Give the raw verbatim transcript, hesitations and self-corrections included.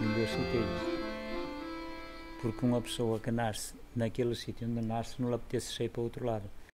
no meu sentido. Porque uma pessoa que nasce naquele sítio onde nasce não lhe apetece sair para o outro lado.